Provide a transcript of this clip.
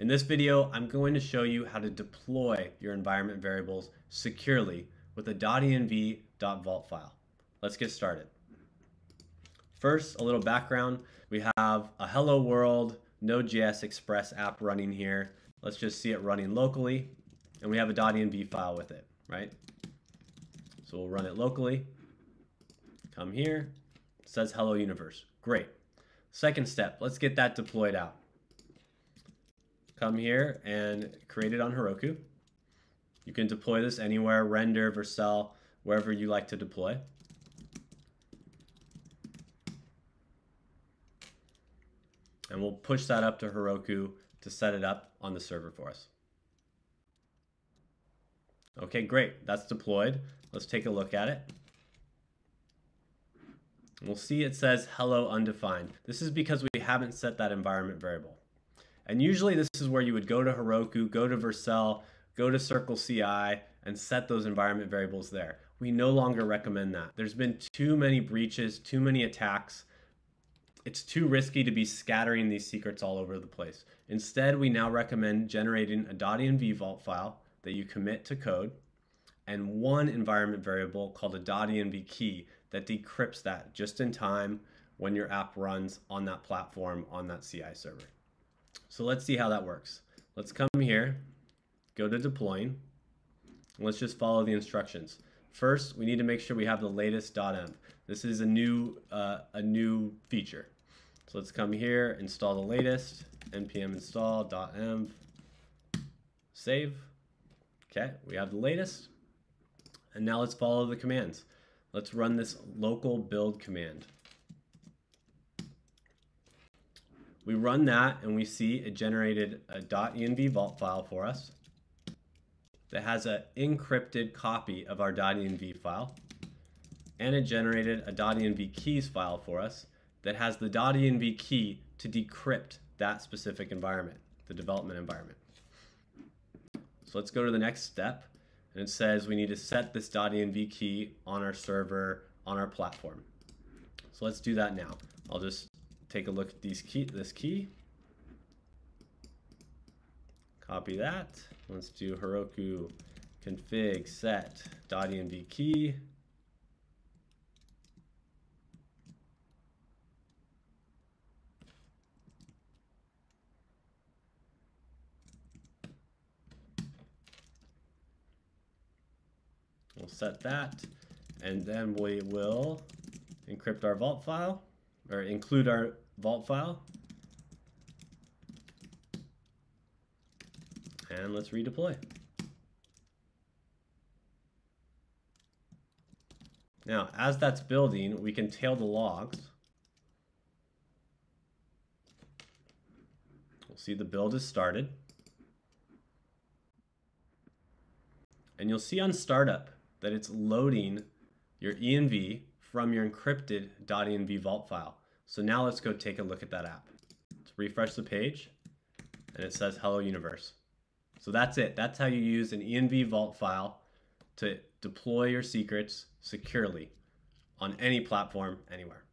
In this video, I'm going to show you how to deploy your environment variables securely with a .env.vault file. Let's get started. First, a little background. We have a Hello World Node.js Express app running here. Let's just see it running locally. And we have a .env file with it, right? So we'll run it locally. Come here. It says Hello Universe. Great. Second step, let's get that deployed out. Come here and create it on Heroku. You can deploy this anywhere, Render, Vercel, wherever you like to deploy. And we'll push that up to Heroku to set it up on the server for us. Okay, great, that's deployed. Let's take a look at it. We'll see it says hello undefined. This is because we haven't set that environment variable. And usually this is where you would go to Heroku, go to Vercel, go to CircleCI, and set those environment variables there. We no longer recommend that. There's been too many breaches, too many attacks. It's too risky to be scattering these secrets all over the place. Instead, we now recommend generating a .env vault file that you commit to code and one environment variable called a .env key that decrypts that just in time when your app runs on that platform, on that CI server. So let's see how that works. Let's come here, go to deploying, and let's just follow the instructions. First, we need to make sure we have the latest .env. This is a new feature. So let's come here, install the latest, npm install .env, save. Okay, we have the latest. And now let's follow the commands. Let's run this local build command. We run that and we see it generated a .env vault file for us that has an encrypted copy of our .env file, and it generated a .env keys file for us that has the .env key to decrypt that specific environment, the development environment. So let's go to the next step, and it says we need to set this .env key on our server, on our platform. So let's do that now. I'll just take a look at this key. Copy that. Let's do Heroku config set .env key. We'll set that, and then we will encrypt our vault file, or include our vault file. And let's redeploy. Now, as that's building, we can tail the logs. We'll see the build is started. And you'll see on startup that it's loading your .env from your encrypted .env vault file. So now let's go take a look at that app. Let's refresh the page, and it says Hello Universe. So that's it. That's how you use an .env vault file to deploy your secrets securely on any platform, anywhere.